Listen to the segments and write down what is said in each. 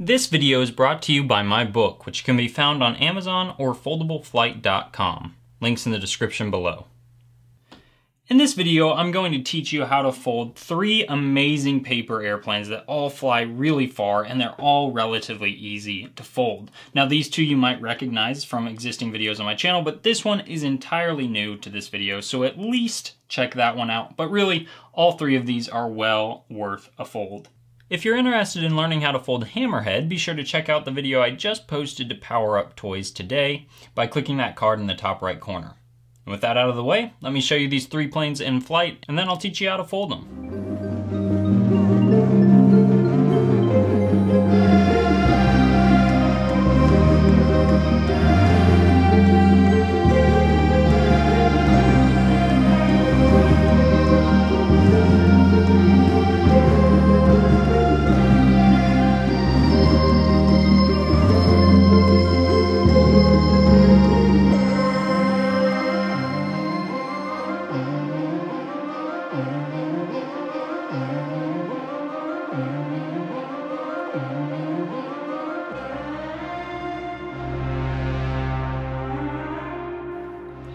This video is brought to you by my book, which can be found on Amazon or foldableflight.com. Links in the description below. In this video, I'm going to teach you how to fold three amazing paper airplanes that all fly really far, and they're all relatively easy to fold. Now, these two you might recognize from existing videos on my channel, but this one is entirely new to this video, so at least check that one out. But really, all three of these are well worth a fold. If you're interested in learning how to fold Hammerhead, be sure to check out the video I just posted to Power Up Toys today by clicking that card in the top right corner. And with that out of the way, let me show you these three planes in flight, and then I'll teach you how to fold them.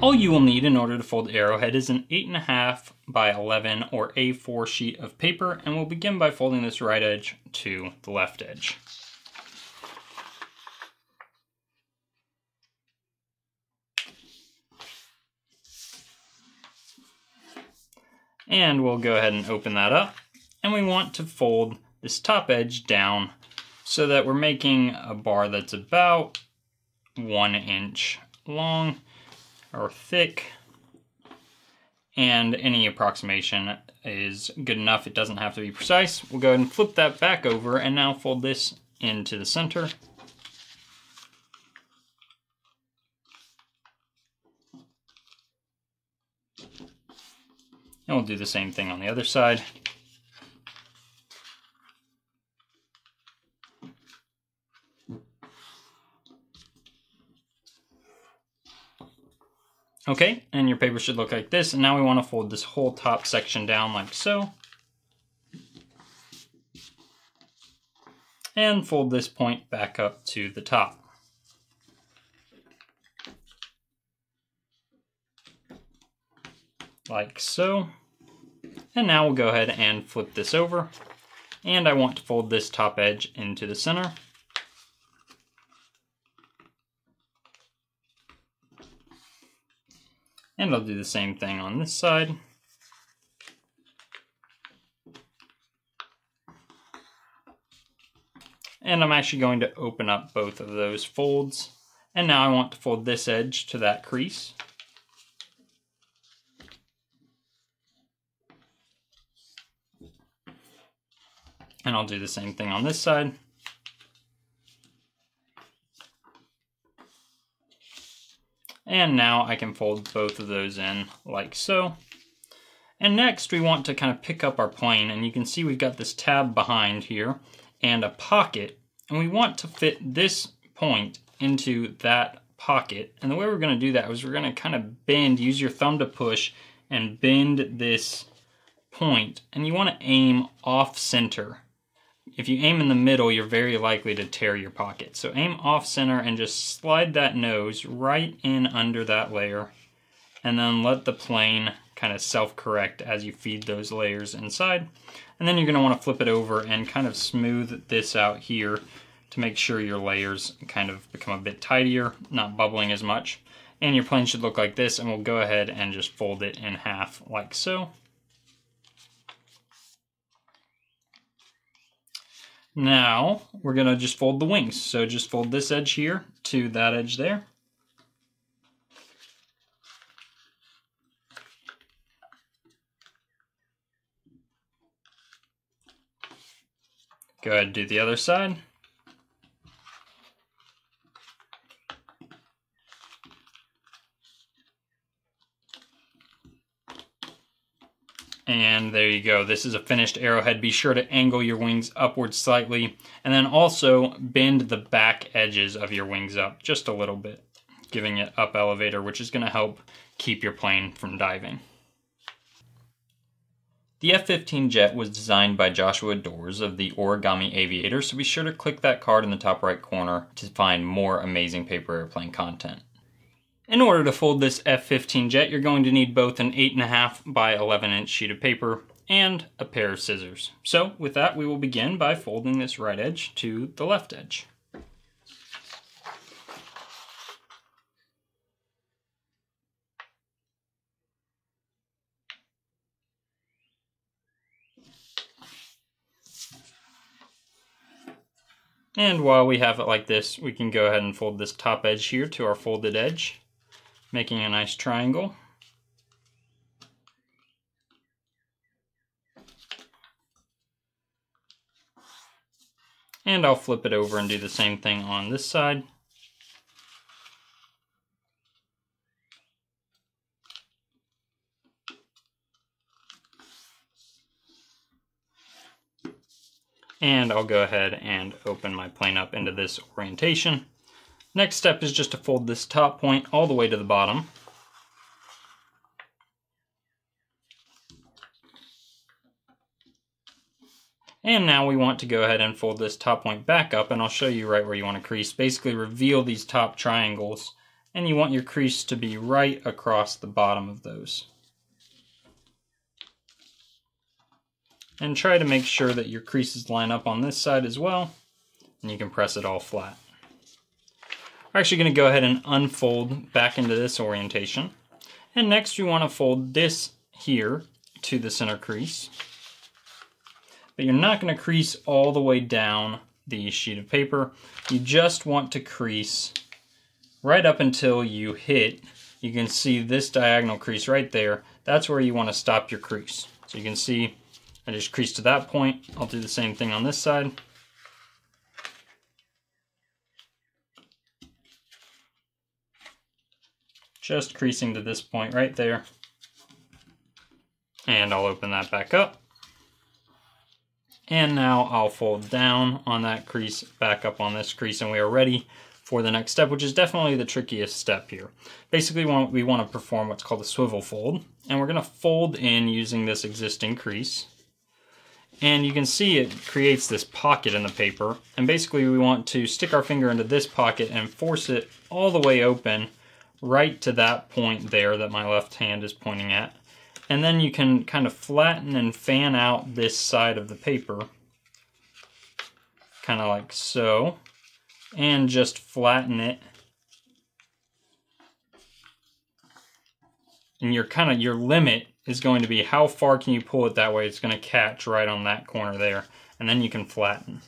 All you will need in order to fold Arrowhead is an 8.5 by 11 or A4 sheet of paper, and we'll begin by folding this right edge to the left edge. And we'll go ahead and open that up, and we want to fold this top edge down so that we're making a bar that's about 1 inch long or thick, and any approximation is good enough. It doesn't have to be precise. We'll go ahead and flip that back over and now fold this into the center. And we'll do the same thing on the other side. Okay, and your paper should look like this. And now we want to fold this whole top section down like so. And fold this point back up to the top. Like so. And now we'll go ahead and flip this over. And I want to fold this top edge into the center. And I'll do the same thing on this side. And I'm actually going to open up both of those folds. And now I want to fold this edge to that crease. And I'll do the same thing on this side. And now I can fold both of those in like so. And next we want to kind of pick up our plane, and you can see we've got this tab behind here and a pocket, and we want to fit this point into that pocket. And the way we're gonna do that is we're gonna kind of bend, use your thumb to push and bend this point, and you wanna aim off center. If you aim in the middle, you're very likely to tear your pocket. So aim off center and just slide that nose right in under that layer, and then let the plane kind of self-correct as you feed those layers inside. And then you're going to want to flip it over and kind of smooth this out here to make sure your layers kind of become a bit tidier, not bubbling as much. And your plane should look like this, and we'll go ahead and just fold it in half like so. Now we're gonna just fold the wings. So just fold this edge here to that edge there. Go ahead and do the other side. And there you go. This is a finished Arrowhead. Be sure to angle your wings upwards slightly, and then also bend the back edges of your wings up just a little bit, giving it up elevator, which is going to help keep your plane from diving. The F-15 jet was designed by Joshua Doors of the Origami Aviator, so be sure to click that card in the top right corner to find more amazing paper airplane content. In order to fold this F-15 jet, you're going to need both an 8.5 by 11 inch sheet of paper and a pair of scissors. So with that, we will begin by folding this right edge to the left edge. And while we have it like this, we can go ahead and fold this top edge here to our folded edge, making a nice triangle. And I'll flip it over and do the same thing on this side. And I'll go ahead and open my plane up into this orientation. Next step is just to fold this top point all the way to the bottom. And now we want to go ahead and fold this top point back up, and I'll show you right where you want to crease. Basically reveal these top triangles, and you want your crease to be right across the bottom of those. And try to make sure that your creases line up on this side as well, and you can press it all flat. We're actually going to go ahead and unfold back into this orientation. And next you want to fold this here to the center crease. But you're not going to crease all the way down the sheet of paper. You just want to crease right up until you hit, you can see this diagonal crease right there. That's where you want to stop your crease. So you can see I just creased to that point. I'll do the same thing on this side. Just creasing to this point right there. And I'll open that back up. And now I'll fold down on that crease, back up on this crease, and we are ready for the next step, which is definitely the trickiest step here. Basically, we want to perform what's called a swivel fold, and we're going to fold in using this existing crease. And you can see it creates this pocket in the paper. And basically we want to stick our finger into this pocket and force it all the way open right to that point there that my left hand is pointing at. And then you can kind of flatten and fan out this side of the paper, kind of like so, and just flatten it. And your limit is going to be how far can you pull it that way. It's going to catch right on that corner there, and then you can flatten.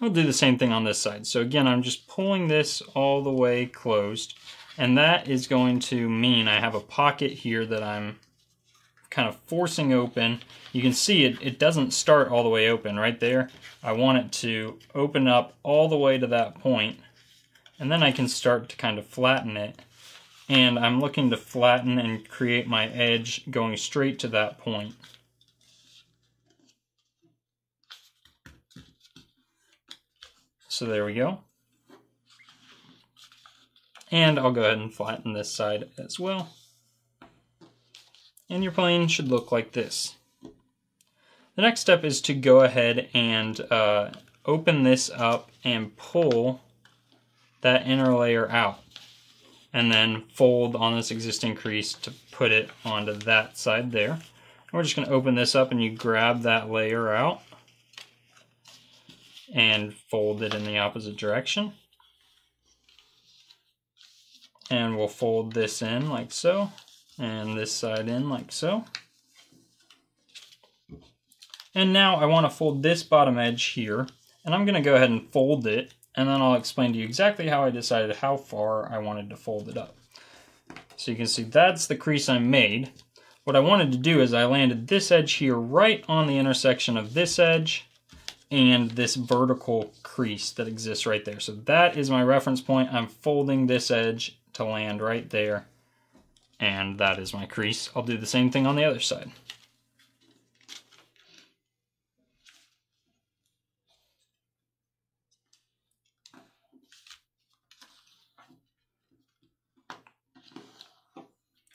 I'll do the same thing on this side. So again, I'm just pulling this all the way closed, and that is going to mean I have a pocket here that I'm kind of forcing open. You can see it doesn't start all the way open right there. I want it to open up all the way to that point, and then I can start to kind of flatten it. And I'm looking to flatten and create my edge going straight to that point. So there we go. And I'll go ahead and flatten this side as well. And your plane should look like this. The next step is to go ahead and open this up and pull that inner layer out, and then fold on this existing crease to put it onto that side there. And we're just going to open this up, and you grab that layer out and fold it in the opposite direction. And we'll fold this in like so, and this side in like so. And now I want to fold this bottom edge here, and I'm going to go ahead and fold it, and then I'll explain to you exactly how I decided how far I wanted to fold it up. So you can see that's the crease I made. What I wanted to do is I landed this edge here right on the intersection of this edge and this vertical crease that exists right there. So that is my reference point. I'm folding this edge to land right there, and that is my crease. I'll do the same thing on the other side.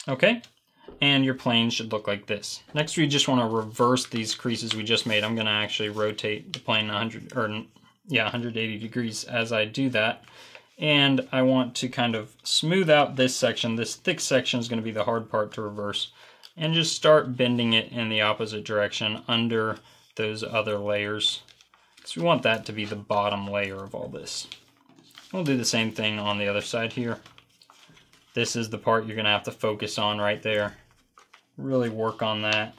Okay, and your plane should look like this. Next, we just want to reverse these creases we just made. I'm going to actually rotate the plane 180 degrees as I do that. And I want to kind of smooth out this section. This thick section is going to be the hard part to reverse, and just start bending it in the opposite direction under those other layers. So we want that to be the bottom layer of all this. We'll do the same thing on the other side here. This is the part you're going to have to focus on right there. Really work on that,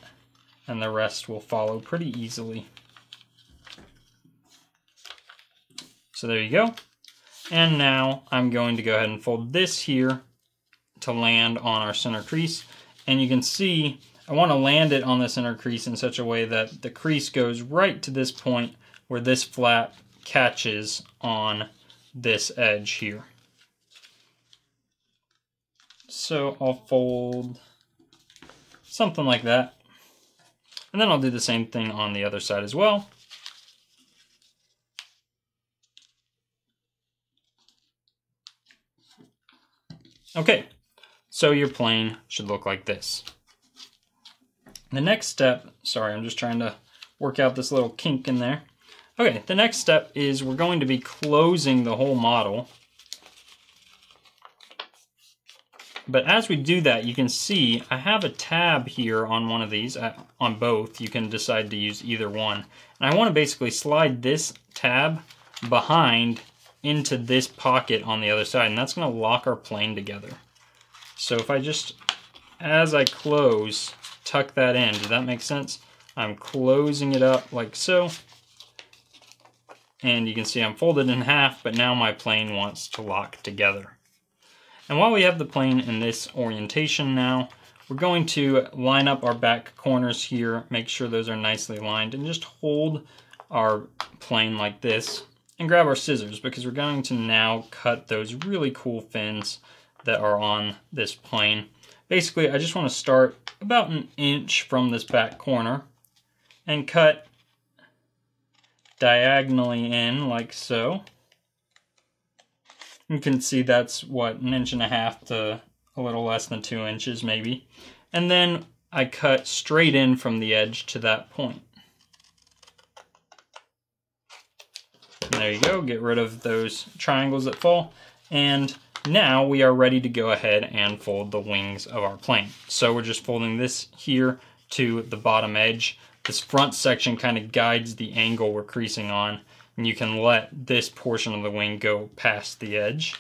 and the rest will follow pretty easily. So there you go. And now I'm going to go ahead and fold this here to land on our center crease. And you can see I want to land it on the center crease in such a way that the crease goes right to this point where this flap catches on this edge here. So I'll fold something like that. And then I'll do the same thing on the other side as well. Okay, so your plane should look like this. The next step, sorry, I'm just trying to work out this little kink in there. Okay, the next step is we're going to be closing the whole model. But as we do that, you can see I have a tab here on one of these, on both. You can decide to use either one. And I want to basically slide this tab behind into this pocket on the other side, and that's going to lock our plane together. So if I just, as I close, tuck that in, does that make sense? I'm closing it up like so, and you can see I'm folded in half, but now my plane wants to lock together. And while we have the plane in this orientation now, we're going to line up our back corners here, make sure those are nicely lined, and just hold our plane like this. And grab our scissors, because we're going to now cut those really cool fins that are on this plane. Basically, I just want to start about an inch from this back corner and cut diagonally in like so. You can see that's what, an inch and a half to a little less than 2 inches maybe. And then I cut straight in from the edge to that point. There you go, get rid of those triangles that fall. And now we are ready to go ahead and fold the wings of our plane. So we're just folding this here to the bottom edge. This front section kind of guides the angle we're creasing on, and you can let this portion of the wing go past the edge.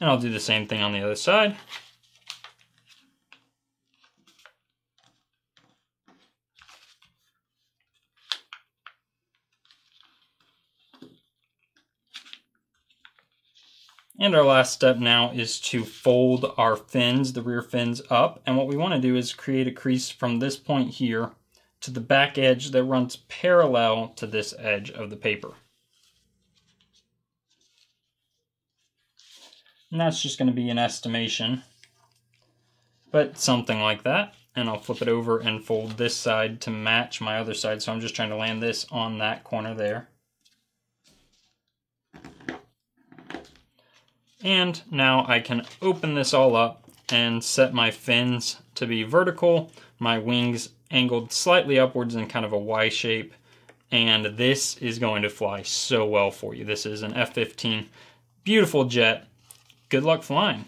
And I'll do the same thing on the other side. And our last step now is to fold our fins, the rear fins, up. And what we want to do is create a crease from this point here to the back edge that runs parallel to this edge of the paper. And that's just going to be an estimation, but something like that. And I'll flip it over and fold this side to match my other side. So I'm just trying to land this on that corner there. And now I can open this all up and set my fins to be vertical, my wings angled slightly upwards in kind of a Y shape, and this is going to fly so well for you. This is an F-15, beautiful jet. Good luck flying.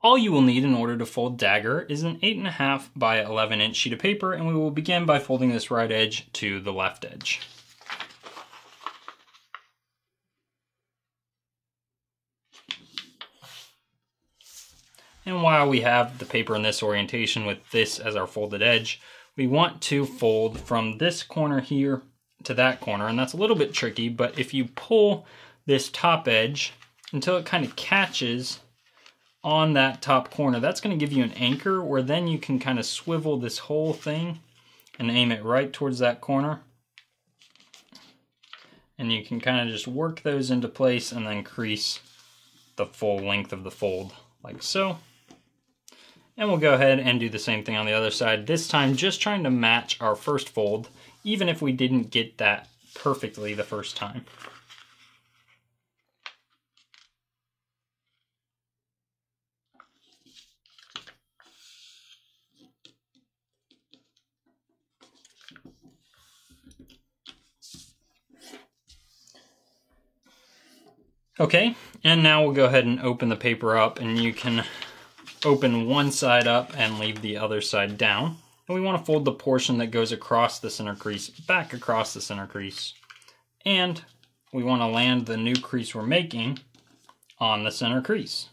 All you will need in order to fold Dagger is an 8.5 by 11 inch sheet of paper, and we will begin by folding this right edge to the left edge. And while we have the paper in this orientation with this as our folded edge, we want to fold from this corner here to that corner. And that's a little bit tricky, but if you pull this top edge until it kind of catches on that top corner, that's going to give you an anchor where then you can kind of swivel this whole thing and aim it right towards that corner. And you can kind of just work those into place and then crease the full length of the fold like so. And we'll go ahead and do the same thing on the other side, this time just trying to match our first fold, even if we didn't get that perfectly the first time. Okay, and now we'll go ahead and open the paper up, and you can open one side up and leave the other side down. And we want to fold the portion that goes across the center crease back across the center crease. And we want to land the new crease we're making on the center crease.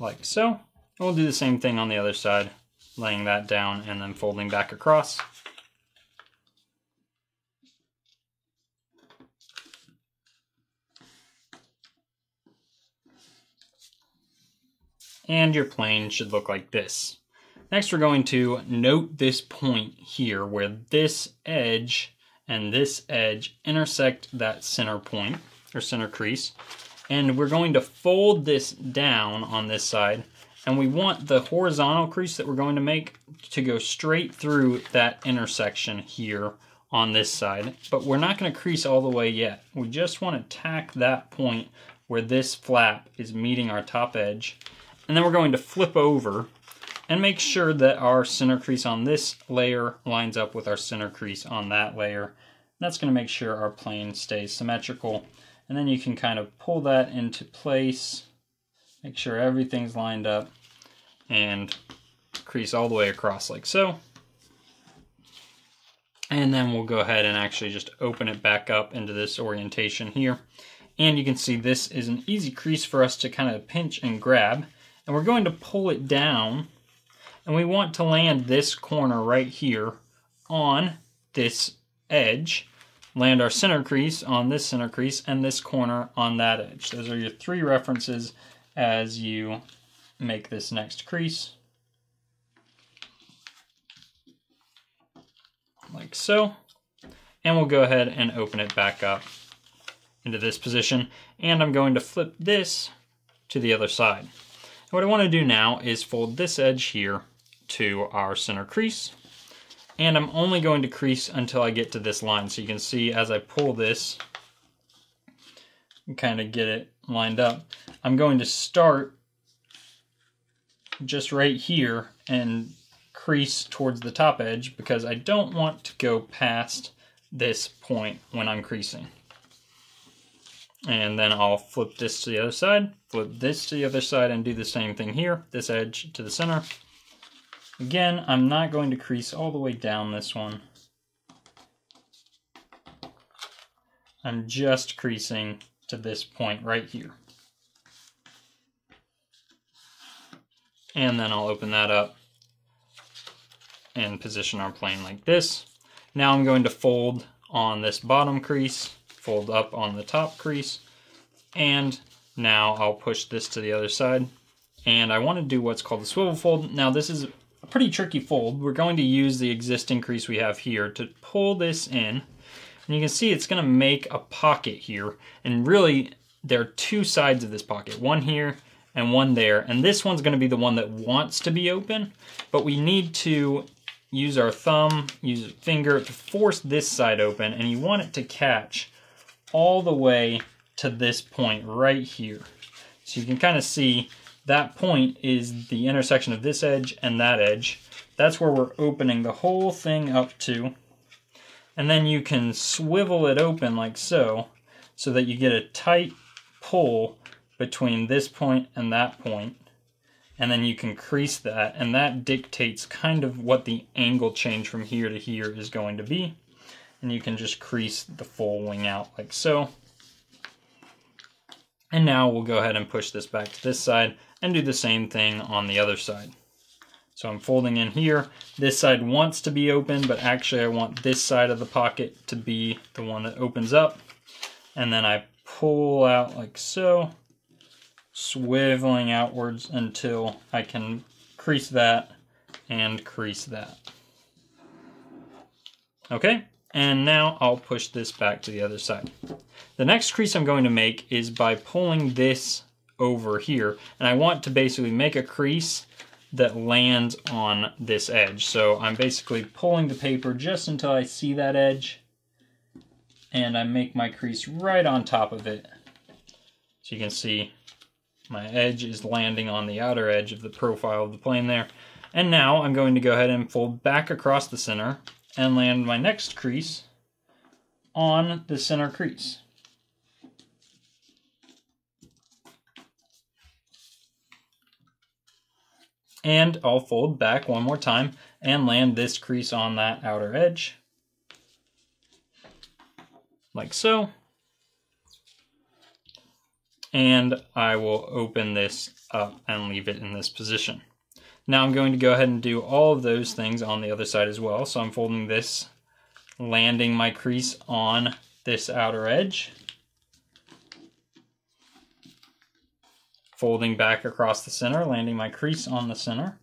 Like so. And we'll do the same thing on the other side, laying that down and then folding back across. And your plane should look like this. Next, we're going to note this point here where this edge and this edge intersect that center point or center crease. And we're going to fold this down on this side. And we want the horizontal crease that we're going to make to go straight through that intersection here on this side. But we're not going to crease all the way yet. We just want to tack that point where this flap is meeting our top edge. And then we're going to flip over and make sure that our center crease on this layer lines up with our center crease on that layer. That's going to make sure our plane stays symmetrical. And then you can kind of pull that into place, make sure everything's lined up, and crease all the way across like so. And then we'll go ahead and actually just open it back up into this orientation here. And you can see this is an easy crease for us to kind of pinch and grab. And we're going to pull it down, and we want to land this corner right here on this edge, land our center crease on this center crease, and this corner on that edge. Those are your three references as you make this next crease. Like so. And we'll go ahead and open it back up into this position. And I'm going to flip this to the other side. What I want to do now is fold this edge here to our center crease, and I'm only going to crease until I get to this line. So you can see as I pull this and kind of get it lined up, I'm going to start just right here and crease towards the top edge because I don't want to go past this point when I'm creasing. And then I'll flip this to the other side, flip this to the other side, and do the same thing here, this edge to the center. Again, I'm not going to crease all the way down this one. I'm just creasing to this point right here. And then I'll open that up and position our plane like this. Now I'm going to fold on this bottom crease, fold up on the top crease, and now I'll push this to the other side. And I want to do what's called the swivel fold. Now this is a pretty tricky fold. We're going to use the existing crease we have here to pull this in. And you can see it's going to make a pocket here. And really there are two sides of this pocket, one here and one there. And this one's going to be the one that wants to be open, but we need to use our thumb, use a finger to force this side open, and you want it to catch all the way to this point right here. So you can kind of see that point is the intersection of this edge and that edge. That's where we're opening the whole thing up to. And then you can swivel it open like so, so that you get a tight pull between this point and that point. And then you can crease that, and that dictates kind of what the angle change from here to here is going to be. And you can just crease the full wing out like so. And now we'll go ahead and push this back to this side and do the same thing on the other side. So I'm folding in here. This side wants to be open, but actually I want this side of the pocket to be the one that opens up. And then I pull out like so, swiveling outwards until I can crease that and crease that. Okay. And now I'll push this back to the other side. The next crease I'm going to make is by pulling this over here. And I want to basically make a crease that lands on this edge. So I'm basically pulling the paper just until I see that edge. And I make my crease right on top of it. So you can see my edge is landing on the outer edge of the profile of the plane there. And now I'm going to go ahead and fold back across the center and land my next crease on the center crease. And I'll fold back one more time and land this crease on that outer edge, like so. And I will open this up and leave it in this position. Now I'm going to go ahead and do all of those things on the other side as well. So I'm folding this, landing my crease on this outer edge, folding back across the center, landing my crease on the center,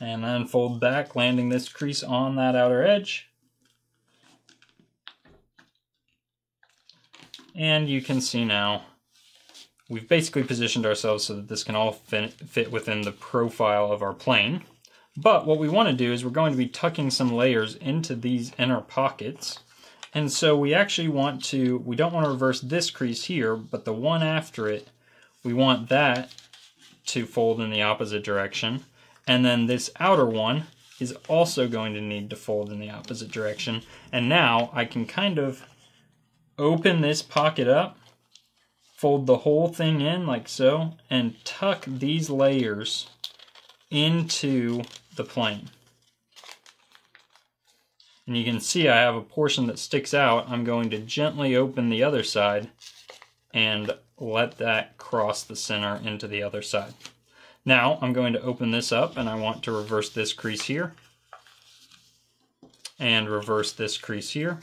and then fold back, landing this crease on that outer edge. And you can see now we've basically positioned ourselves so that this can all fit within the profile of our plane. But what we want to do is we're going to be tucking some layers into these inner pockets. And so we actually want to, we don't want to reverse this crease here, but the one after it, we want that to fold in the opposite direction. And then this outer one is also going to need to fold in the opposite direction. And now I can kind of open this pocket up, fold the whole thing in like so, and tuck these layers into the plane. And you can see I have a portion that sticks out. I'm going to gently open the other side and let that cross the center into the other side. Now I'm going to open this up and I want to reverse this crease here and reverse this crease here.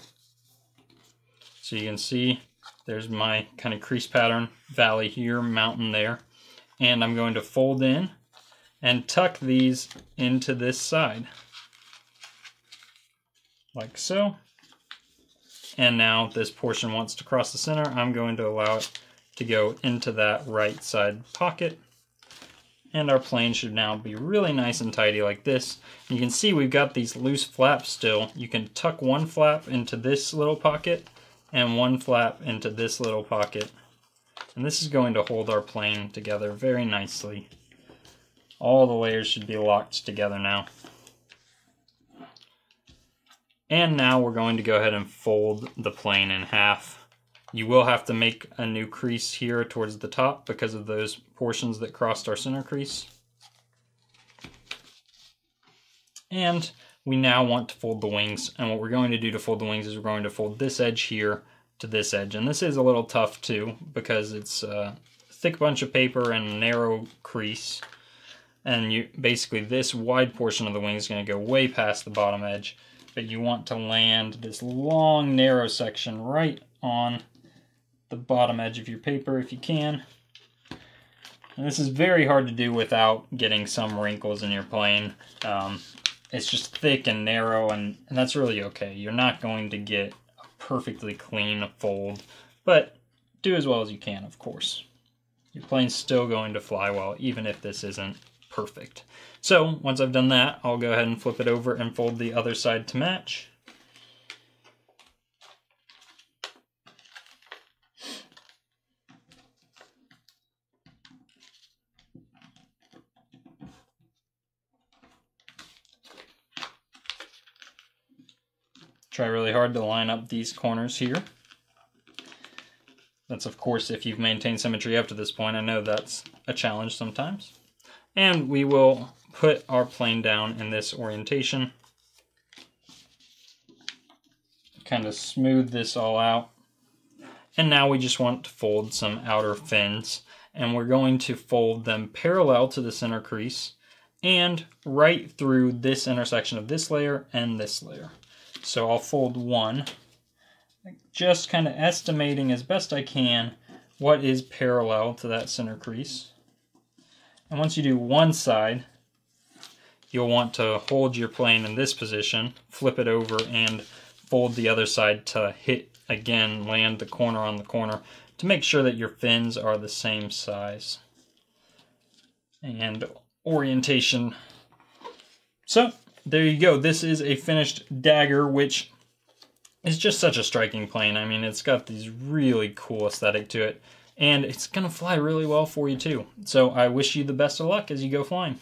So you can see there's my kind of crease pattern, valley here, mountain there. And I'm going to fold in and tuck these into this side, like so. And now this portion wants to cross the center. I'm going to allow it to go into that right side pocket. And our plane should now be really nice and tidy like this. You can see we've got these loose flaps still. You can tuck one flap into this little pocket and one flap into this little pocket. And this is going to hold our plane together very nicely. All the layers should be locked together now. And now we're going to go ahead and fold the plane in half. You will have to make a new crease here towards the top because of those portions that crossed our center crease. And we now want to fold the wings. And what we're going to do to fold the wings is we're going to fold this edge here to this edge. And this is a little tough too because it's a thick bunch of paper and a narrow crease. And basically this wide portion of the wing is going to go way past the bottom edge. But you want to land this long, narrow section right on the bottom edge of your paper if you can. And this is very hard to do without getting some wrinkles in your plane. It's just thick and narrow, and that's really okay. You're not going to get a perfectly clean fold, but do as well as you can, of course. Your plane's still going to fly well, even if this isn't perfect. So once I've done that, I'll go ahead and flip it over and fold the other side to match. Try really hard to line up these corners here. That's of course if you've maintained symmetry up to this point. I know that's a challenge sometimes. And we will put our plane down in this orientation. Kind of smooth this all out. And now we just want to fold some outer fins. And we're going to fold them parallel to the center crease and right through this intersection of this layer and this layer. So I'll fold one, just kind of estimating as best I can what is parallel to that center crease. And once you do one side, you'll want to hold your plane in this position, flip it over, and fold the other side to hit again, land the corner on the corner, to make sure that your fins are the same size and orientation. So there you go. This is a finished Dagger, which is just such a striking plane. I mean, it's got this really cool aesthetic to it. And it's going to fly really well for you too. So I wish you the best of luck as you go flying.